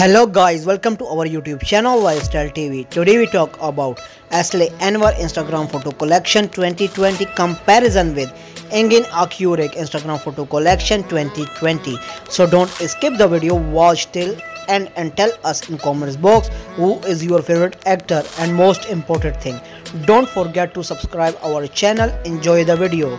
Hello guys, welcome to our YouTube channel WildStyle tv. Today we talk about Asli Enver Instagram photo collection 2020 comparison with Engin Akyürek Instagram photo collection 2020. So don't skip the video, watch till end and tell us in comments box who is your favorite actor, and most important thing, don't forget to subscribe our channel. Enjoy the video.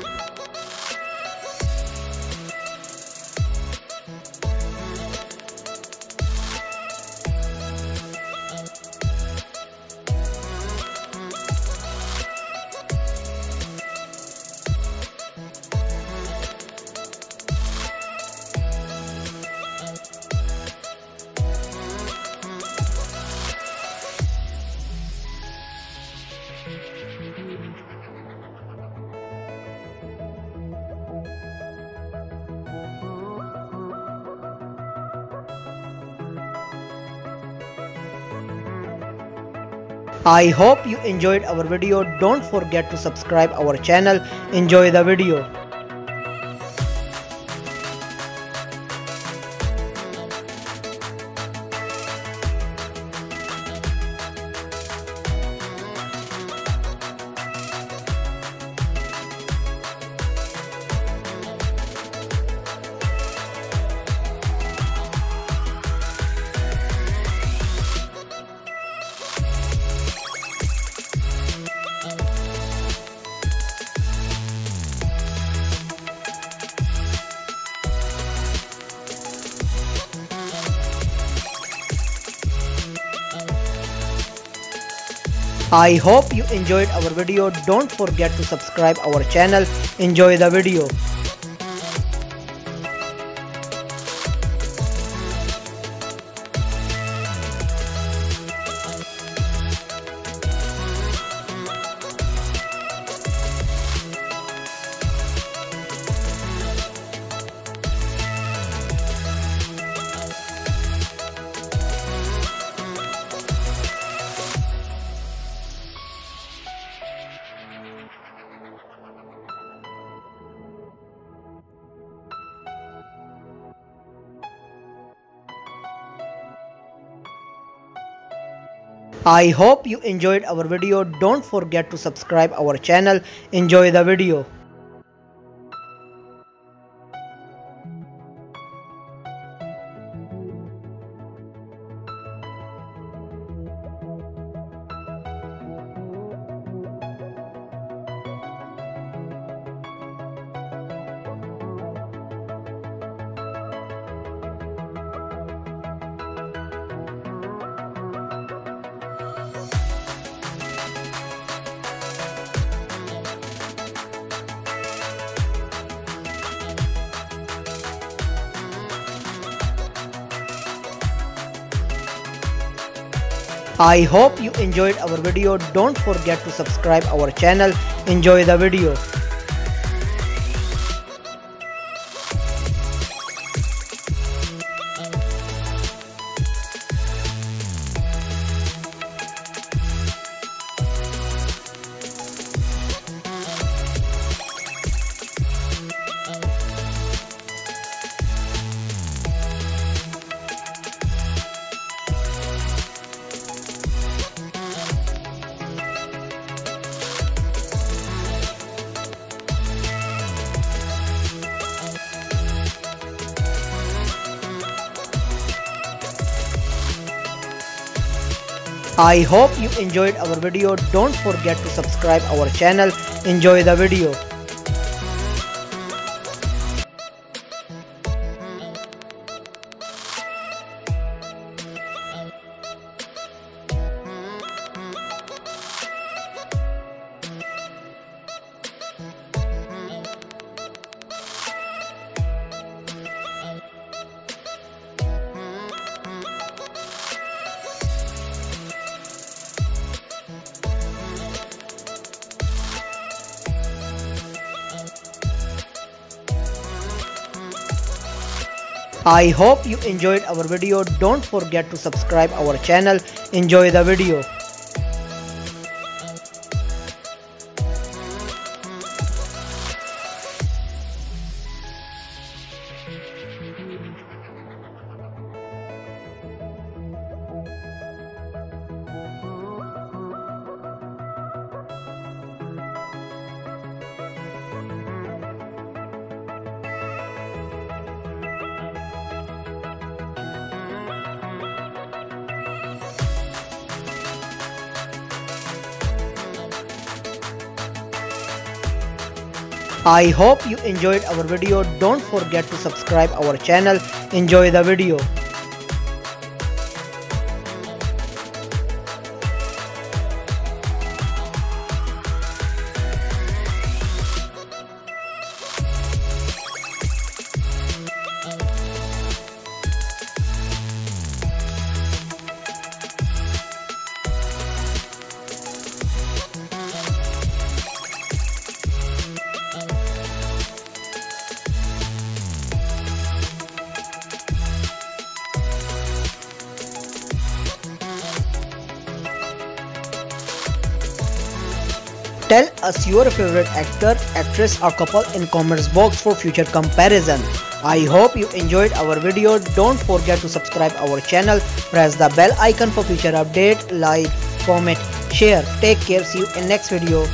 I hope you enjoyed our video. Don't forget to subscribe our channel. Enjoy the video. I hope you enjoyed our video. Don't forget to subscribe our channel. Enjoy the video. I hope you enjoyed our video. Don't forget to subscribe our channel. Enjoy the video. I hope you enjoyed our video. Don't forget to subscribe our channel. Enjoy the video. I hope you enjoyed our video. Don't forget to subscribe our channel. Enjoy the video. I hope you enjoyed our video. Don't forget to subscribe our channel. Enjoy the video. I hope you enjoyed our video. Don't forget to subscribe our channel. Enjoy the video. Tell us your favorite actor, actress or couple in comments box for future comparison. I hope you enjoyed our video. Don't forget to subscribe our channel. Press the bell icon for future update. Like, comment, share. Take care. See you in next video.